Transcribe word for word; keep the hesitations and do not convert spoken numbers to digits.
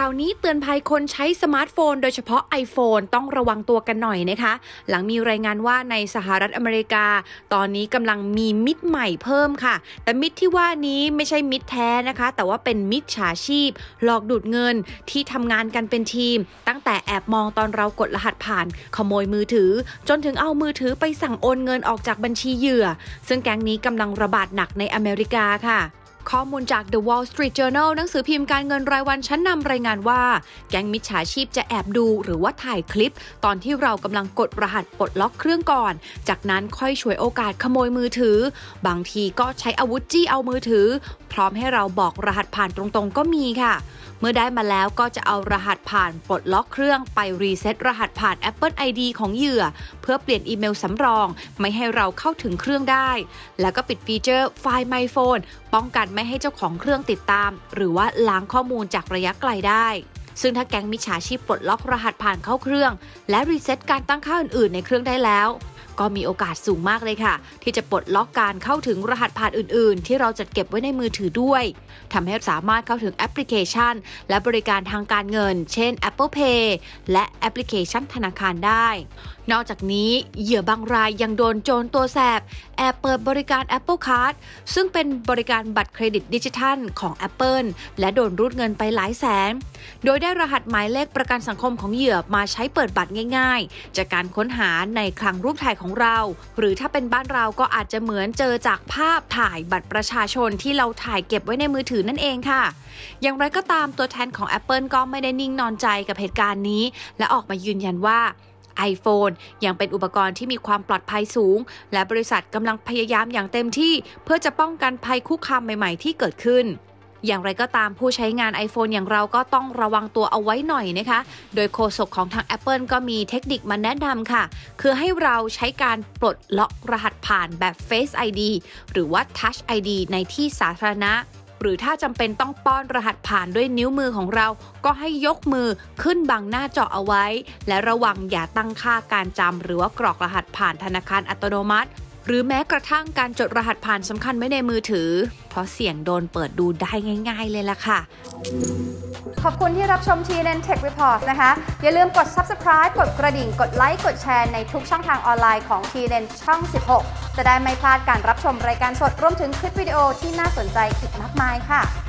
ข่าวนี้เตือนภัยคนใช้สมาร์ทโฟนโดยเฉพาะ iPhone ต้องระวังตัวกันหน่อยนะคะหลังมีรายงานว่าในสหรัฐอเมริกาตอนนี้กำลังมีมิตรใหม่เพิ่มค่ะแต่มิตรที่ว่านี้ไม่ใช่มิตรแท้นะคะแต่ว่าเป็นมิจฉาชีพหลอกดูดเงินที่ทำงานกันเป็นทีมตั้งแต่แอบมองตอนเรากดรหัสผ่านขโมยมือถือจนถึงเอามือถือไปสั่งโอนเงินออกจากบัญชีเหยื่อซึ่งแก๊งนี้กำลังระบาดหนักในอเมริกาค่ะข้อมูลจาก The Wall Street Journal หนังสือพิมพ์การเงินรายวันชั้นนำรายงานว่าแก๊งมิจฉาชีพจะแอบดูหรือว่าถ่ายคลิปตอนที่เรากำลังกดรหัสปลดล็อกเครื่องก่อนจากนั้นค่อยฉวยโอกาสขโมยมือถือบางทีก็ใช้อาวุธจี้เอามือถือพร้อมให้เราบอกรหัสผ่านตรงๆก็มีค่ะเมื่อได้มาแล้วก็จะเอารหัสผ่านปลดล็อกเครื่องไปรีเซ็ตรหัสผ่าน Apple ไอ ดี ของเหยื่อเพื่อเปลี่ยนอีเมลสำรองไม่ให้เราเข้าถึงเครื่องได้แล้วก็ปิดฟีเจอร์ Find My Phone ป้องกันไม่ให้เจ้าของเครื่องติดตามหรือว่าล้างข้อมูลจากระยะไกลได้ซึ่งถ้าแก๊งมิจฉาชีพปลดล็อกรหัสผ่านเข้าเครื่องและรีเซ็ตการตั้งค่าอื่นๆในเครื่องได้แล้วก็มีโอกาสสูงมากเลยค่ะที่จะปลดล็อกการเข้าถึงรหัสผ่านอื่นๆที่เราจัดเก็บไว้ในมือถือด้วยทำให้สามารถเข้าถึงแอปพลิเคชันและบริการทางการเงินเช่น Apple Pay และแอปพลิเคชันธนาคารได้นอกจากนี้เหยื่อบางรายยังโดนโจรตัวแสบแอบเปิดบริการ Apple Card ซึ่งเป็นบริการบัตรเครดิตดิจิทัลของ Apple และโดนรูดเงินไปหลายแสนโดยได้รหัสหมายเลขประกันสังคมของเหยื่อมาใช้เปิดบัตรง่ายๆจากการค้นหาในคลังรูปถ่ายของเราหรือถ้าเป็นบ้านเราก็อาจจะเหมือนเจอจากภาพถ่ายบัตรประชาชนที่เราถ่ายเก็บไว้ในมือถือนั่นเองค่ะอย่างไรก็ตามตัวแทนของ Apple ก็ไม่ได้นิ่งนอนใจกับเหตุการณ์นี้และออกมายืนยันว่าiPhone ยังเป็นอุปกรณ์ที่มีความปลอดภัยสูงและบริษัทกำลังพยายามอย่างเต็มที่เพื่อจะป้องกันภัยคุกคามใหม่ๆที่เกิดขึ้นอย่างไรก็ตามผู้ใช้งาน iPhone อย่างเราก็ต้องระวังตัวเอาไว้หน่อยนะคะโดยโฆษกของทาง Apple ก็มีเทคนิคมาแนะนำค่ะคือให้เราใช้การปลดล็อกรหัสผ่านแบบ Face ไอ ดี หรือว่า Touch ไอ ดี ในที่สาธารณะหรือถ้าจำเป็นต้องป้อนรหัสผ่านด้วยนิ้วมือของเราก็ให้ยกมือขึ้นบังหน้าจอเอาไว้และระวังอย่าตั้งค่าการจำหรือว่ากรอกรหัสผ่านธนาคารอัตโนมัติหรือแม้กระทั่งการจดรหัสผ่านสำคัญไว้ในมือถือเพราะเสี่ยงโดนเปิดดูได้ง่ายๆเลยล่ะค่ะขอบคุณที่รับชม ที เอ็น เอ็น Tech Report นะคะอย่าลืมกด Subscribe กดกระดิ่งกดไลค์กดแชร์ในทุกช่องทางออนไลน์ของ ที เอ็น เอ็น ช่อง สิบหกจะได้ไม่พลาดการรับชมรายการสดรวมถึงคลิปวิดีโอที่น่าสนใจอีกมากมายค่ะ